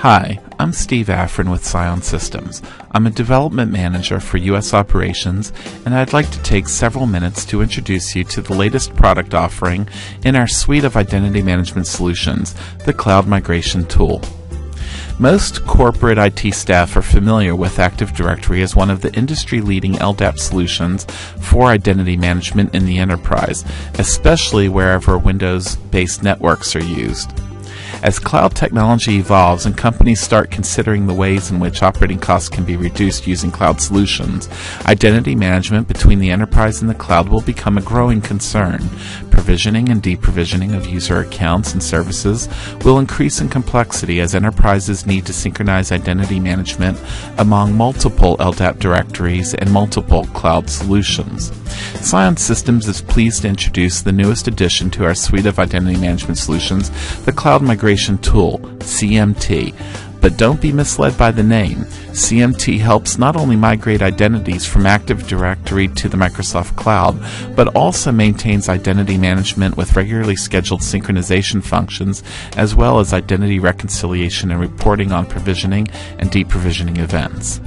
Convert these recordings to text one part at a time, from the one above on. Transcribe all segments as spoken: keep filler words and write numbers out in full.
Hi, I'm Steve Afrin with CionSystems. I'm a development manager for U S operations, and I'd like to take several minutes to introduce you to the latest product offering in our suite of identity management solutions, the Cloud Migration Tool. Most corporate I T staff are familiar with Active Directory as one of the industry-leading L D A P solutions for identity management in the enterprise, especially wherever Windows-based networks are used. As cloud technology evolves and companies start considering the ways in which operating costs can be reduced using cloud solutions, identity management between the enterprise and the cloud will become a growing concern. Provisioning and deprovisioning of user accounts and services will increase in complexity as enterprises need to synchronize identity management among multiple L D A P directories and multiple cloud solutions. CionSystems is pleased to introduce the newest addition to our suite of identity management solutions, the Cloud Migration Tool, C M T. But don't be misled by the name. C M T helps not only migrate identities from Active Directory to the Microsoft Cloud, but also maintains identity management with regularly scheduled synchronization functions, as well as identity reconciliation and reporting on provisioning and deprovisioning events.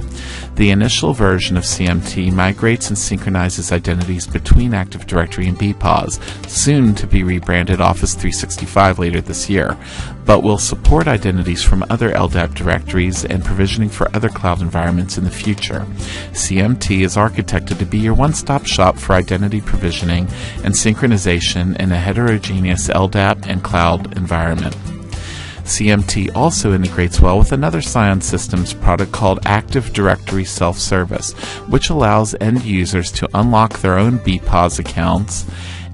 The initial version of C M T migrates and synchronizes identities between Active Directory and B P O S, soon to be rebranded Office three sixty-five later this year, but will support identities from other L D A P directories and provisioning for other cloud environments in the future. C M T is architected to be your one-stop shop for identity provisioning and synchronization in a heterogeneous L D A P and cloud environment. C M T also integrates well with another CionSystems product called Active Directory Self-Service, which allows end users to unlock their own B P O S accounts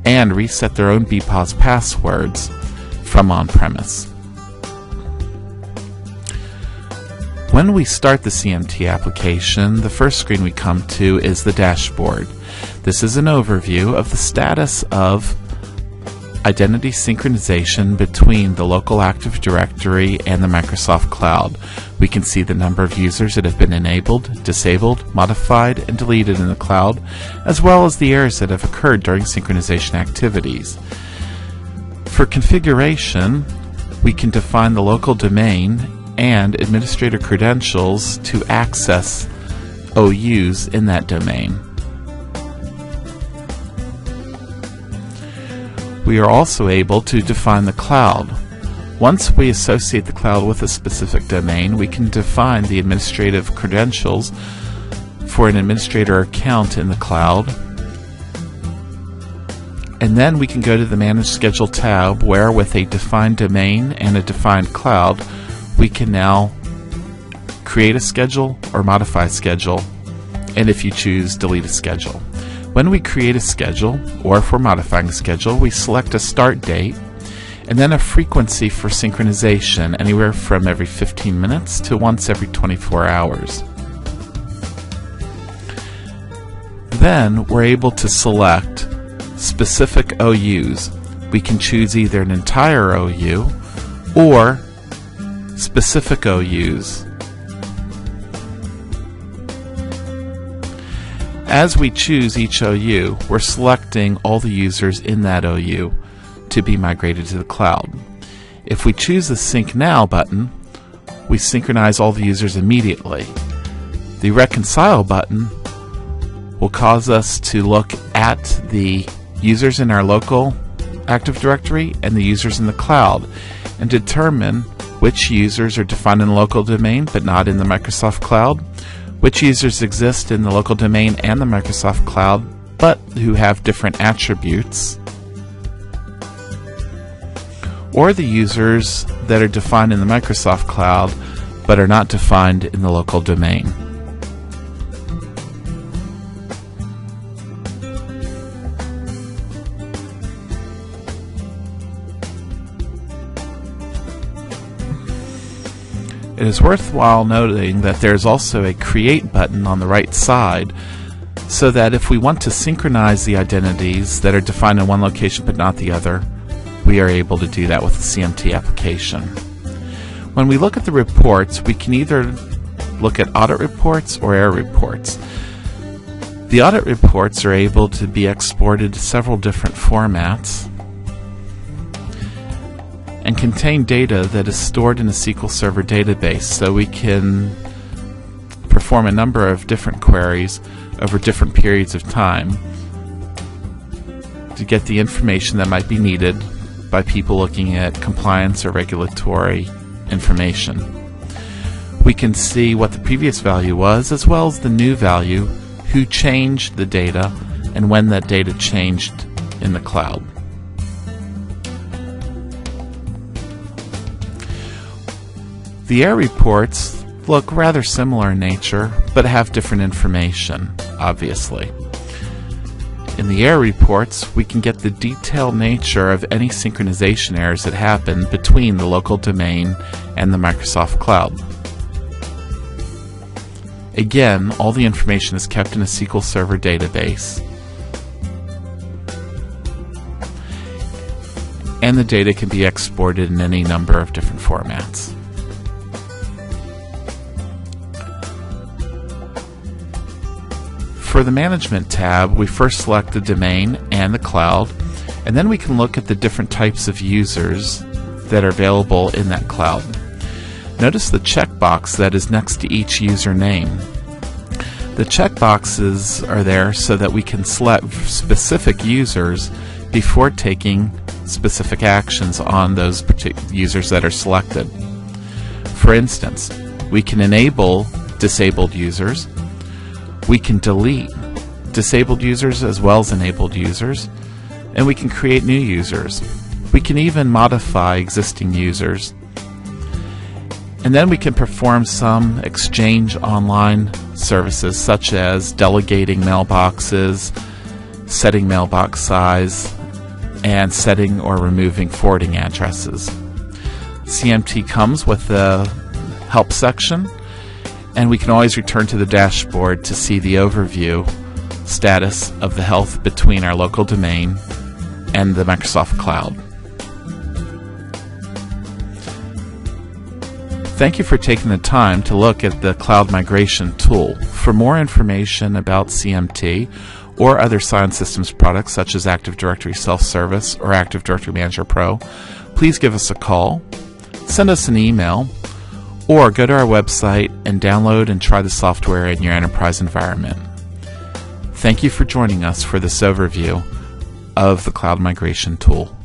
and reset their own B P O S passwords from on-premise. When we start the C M T application, the first screen we come to is the dashboard. This is an overview of the status of identity synchronization between the local Active Directory and the Microsoft Cloud. We can see the number of users that have been enabled, disabled, modified, and deleted in the cloud, as well as the errors that have occurred during synchronization activities. For configuration, we can define the local domain and administrator credentials to access O Us in that domain. We are also able to define the cloud. Once we associate the cloud with a specific domain, we can define the administrative credentials for an administrator account in the cloud. And then we can go to the Manage Schedule tab, where with a defined domain and a defined cloud, we can now create a schedule or modify a schedule, and if you choose, delete a schedule. When we create a schedule, or if we're modifying a schedule, we select a start date and then a frequency for synchronization, anywhere from every fifteen minutes to once every twenty-four hours. Then we're able to select specific O Us. We can choose either an entire O U or specific O Us. As we choose each O U, we're selecting all the users in that O U to be migrated to the cloud. If we choose the Sync Now button, we synchronize all the users immediately. The Reconcile button will cause us to look at the users in our local Active Directory and the users in the cloud and determine which users are defined in the local domain but not in the Microsoft Cloud, which users exist in the local domain and the Microsoft Cloud but who have different attributes, or the users that are defined in the Microsoft Cloud but are not defined in the local domain. It is worthwhile noting that there is also a Create button on the right side, so that if we want to synchronize the identities that are defined in one location but not the other, we are able to do that with the C M T application. When we look at the reports, we can either look at audit reports or error reports. The audit reports are able to be exported to several different formats, and contain data that is stored in the S Q L Server database, so we can perform a number of different queries over different periods of time to get the information that might be needed by people looking at compliance or regulatory information. We can see what the previous value was, as well as the new value, who changed the data, and when that data changed in the cloud. The error reports look rather similar in nature, but have different information, obviously. In the error reports, we can get the detailed nature of any synchronization errors that happen between the local domain and the Microsoft Cloud. Again, all the information is kept in a S Q L Server database, and the data can be exported in any number of different formats. For the Management tab, we first select the domain and the cloud, and then we can look at the different types of users that are available in that cloud. Notice the checkbox that is next to each username. The checkboxes are there so that we can select specific users before taking specific actions on those users that are selected. For instance, we can enable disabled users, we can delete disabled users as well as enabled users, and we can create new users. We can even modify existing users. And then we can perform some Exchange Online services, such as delegating mailboxes, setting mailbox size, and setting or removing forwarding addresses. C M T comes with the help section, and we can always return to the dashboard to see the overview status of the health between our local domain and the Microsoft Cloud. Thank you for taking the time to look at the Cloud Migration tool. For more information about C M T or other CionSystems products such as Active Directory Self-Service or Active Directory Manager Pro, please give us a call, send us an email, or go to our website and download and try the software in your enterprise environment. Thank you for joining us for this overview of the Cloud Migration tool.